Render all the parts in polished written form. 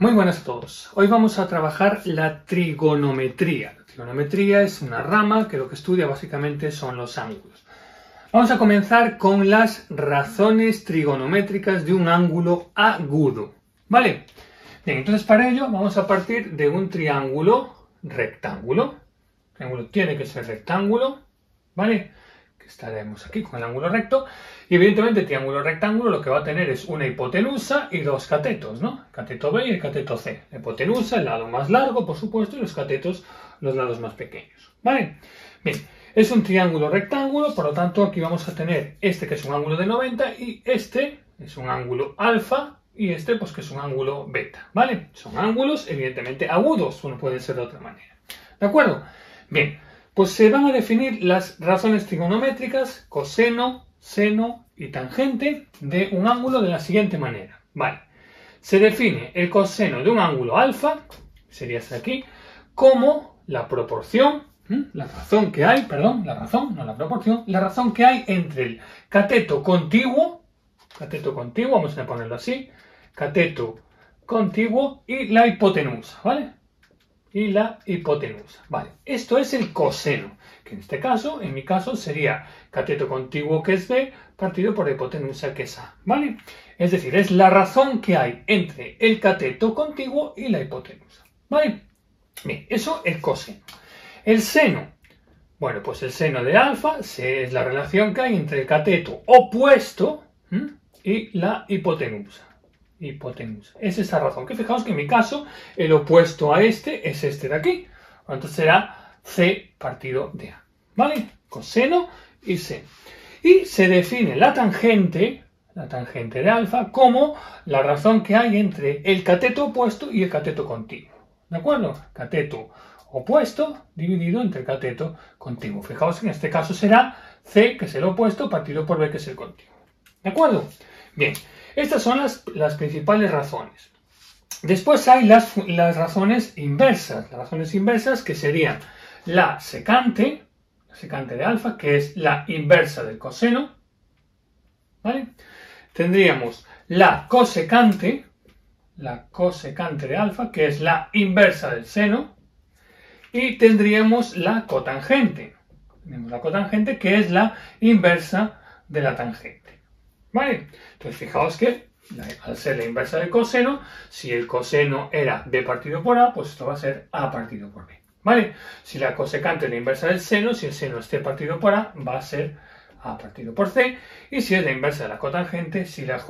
Muy buenas a todos. Hoy vamos a trabajar la trigonometría. La trigonometría es una rama que lo que estudia básicamente son los ángulos. Vamos a comenzar con las razones trigonométricas de un ángulo agudo. ¿Vale? Bien, entonces para ello vamos a partir de un triángulo rectángulo. El triángulo tiene que ser rectángulo, ¿vale? Que estaremos aquí con el ángulo recto. Y evidentemente el triángulo rectángulo lo que va a tener es una hipotenusa y dos catetos, ¿no? El cateto B y el cateto C. La hipotenusa, el lado más largo, por supuesto, y los catetos, los lados más pequeños, ¿vale? Bien, es un triángulo rectángulo, por lo tanto aquí vamos a tener este que es un ángulo de 90 y este es un ángulo alfa y este pues que es un ángulo beta, ¿vale? Son ángulos evidentemente agudos, no pueden ser de otra manera, ¿de acuerdo? Bien, pues se van a definir las razones trigonométricas, coseno, seno y tangente de un ángulo de la siguiente manera, ¿vale? Se define el coseno de un ángulo alfa, sería hasta aquí, como la proporción, la razón que hay entre el cateto contiguo, vamos a ponerlo así, cateto contiguo y la hipotenusa, ¿vale? Esto es el coseno, que en este caso, en mi caso, sería cateto contiguo, que es B, partido por la hipotenusa, que es A, ¿vale? Es decir, es la razón que hay entre el cateto contiguo y la hipotenusa, ¿vale? Bien, eso es el coseno. El seno. Bueno, pues el seno de alfa es la relación que hay entre el cateto opuesto y la hipotenusa. Es esa razón. Que fijaos que en mi caso el opuesto a este es este de aquí. Entonces será C partido de A. ¿Vale? Coseno y seno. Y se define la tangente de alfa, como la razón que hay entre el cateto opuesto y el cateto contiguo. ¿De acuerdo? Cateto opuesto dividido entre el cateto contiguo. Fijaos que en este caso será C, que es el opuesto, partido por B, que es el contiguo. ¿De acuerdo? Bien, estas son las principales razones. Después hay las razones inversas. Las razones inversas que serían la secante de alfa, que es la inversa del coseno, ¿vale? Tendríamos la cosecante de alfa, que es la inversa del seno, y tendríamos la cotangente, que es la inversa de la tangente. ¿Vale? Entonces fijaos que al ser la inversa del coseno, si el coseno era B partido por A, pues esto va a ser A partido por B. ¿Vale? Si la cosecante es la inversa del seno, si el seno es C partido por A, va a ser A partido por C. Y si es la inversa de la cotangente, si la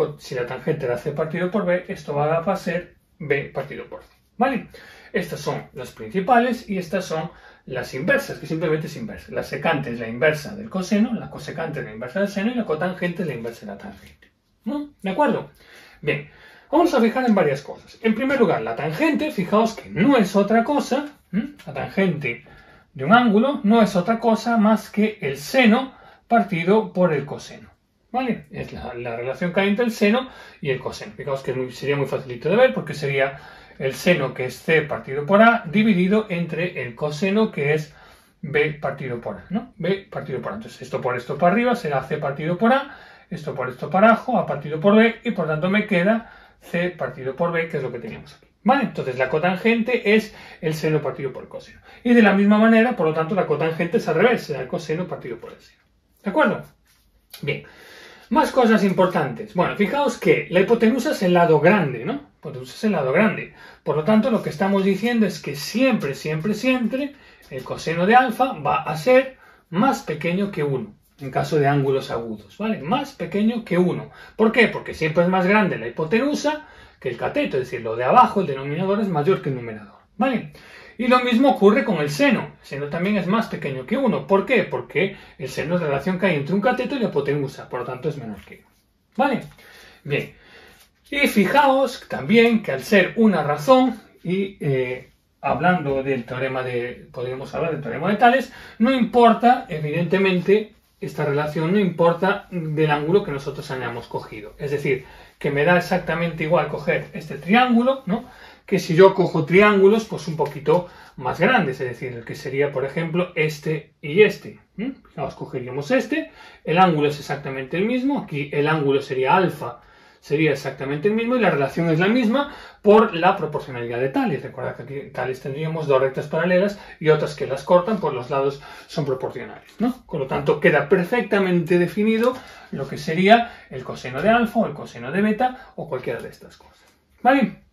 tangente era C partido por B, esto va a ser B partido por C. ¿Vale? Estas son las principales y estas son las inversas, que simplemente es inversa. La secante es la inversa del coseno, la cosecante es la inversa del seno y la cotangente es la inversa de la tangente. ¿No? ¿De acuerdo? Bien, vamos a fijar en varias cosas. En primer lugar, la tangente, fijaos que no es otra cosa, la tangente de un ángulo no es otra cosa más que el seno partido por el coseno. ¿Vale? Es la relación que hay entre el seno y el coseno. Fijaos que sería muy facilito de ver porque sería el seno, que es C partido por A, dividido entre el coseno, que es B partido por A, ¿no? Entonces, esto por esto para arriba será C partido por A, esto por esto para abajo, A partido por B, y por tanto me queda C partido por B, que es lo que teníamos aquí. ¿Vale? Entonces, la cotangente es el seno partido por el coseno. Y de la misma manera, por lo tanto, la cotangente es al revés, será el coseno partido por el seno. ¿De acuerdo? Bien. Más cosas importantes. Bueno, fijaos que la hipotenusa es el lado grande, ¿no? Por lo tanto, lo que estamos diciendo es que siempre, el coseno de alfa va a ser más pequeño que 1, en caso de ángulos agudos, ¿vale? Más pequeño que 1. ¿Por qué? Porque siempre es más grande la hipotenusa que el cateto, es decir, lo de abajo, el denominador, es mayor que el numerador, ¿vale? Y lo mismo ocurre con el seno. El seno también es más pequeño que 1. ¿Por qué? Porque el seno es la relación que hay entre un cateto y la hipotenusa. Por lo tanto, es menor que 1. ¿Vale? Bien. Y fijaos también que al ser una razón, y hablando del teorema de... podríamos hablar del teorema de Tales, no importa, evidentemente, esta relación no importa del ángulo que nosotros hayamos cogido. Es decir, que me da exactamente igual coger este triángulo, ¿no?, que si yo cojo triángulos, pues un poquito más grandes, es decir, el que sería, por ejemplo, este y este. Fijaos, cogeríamos este, el ángulo es exactamente el mismo, aquí el ángulo sería alfa, sería exactamente el mismo y la relación es la misma por la proporcionalidad de Thales. Recuerda que aquí Thales tendríamos dos rectas paralelas y otras que las cortan, por los lados son proporcionales, ¿no? Por lo tanto, queda perfectamente definido lo que sería el coseno de alfa o el coseno de beta o cualquiera de estas cosas. ¿Vale?